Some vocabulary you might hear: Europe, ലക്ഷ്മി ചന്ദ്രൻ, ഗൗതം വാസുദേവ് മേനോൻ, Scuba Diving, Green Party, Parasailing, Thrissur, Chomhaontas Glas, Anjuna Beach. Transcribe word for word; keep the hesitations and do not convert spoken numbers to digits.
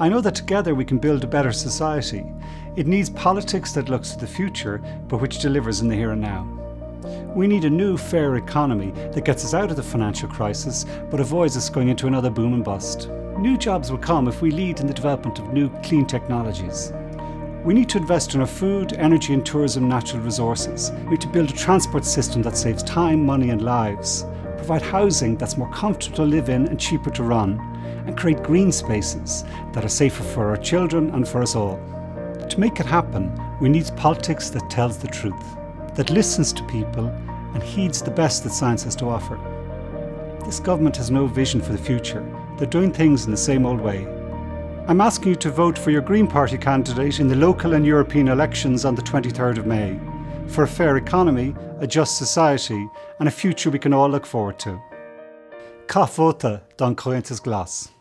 I know that together we can build a better society. It needs politics that looks to the future, but which delivers in the here and now. We need a new, fair economy that gets us out of the financial crisis, but avoids us going into another boom and bust. New jobs will come if we lead in the development of new, clean technologies. We need to invest in our food, energy and tourism natural resources. We need to build a transport system that saves time, money and lives. Provide housing that's more comfortable to live in and cheaper to run. And create green spaces that are safer for our children and for us all. To make it happen, we need politics that tells the truth, that listens to people and heeds the best that science has to offer. This government has no vision for the future. They're doing things in the same old way. I'm asking you to vote for your Green Party candidate in the local and European elections on the twenty-third of May, for a fair economy, a just society and a future we can all look forward to. Cá bhóta don Chomhaontas Glas.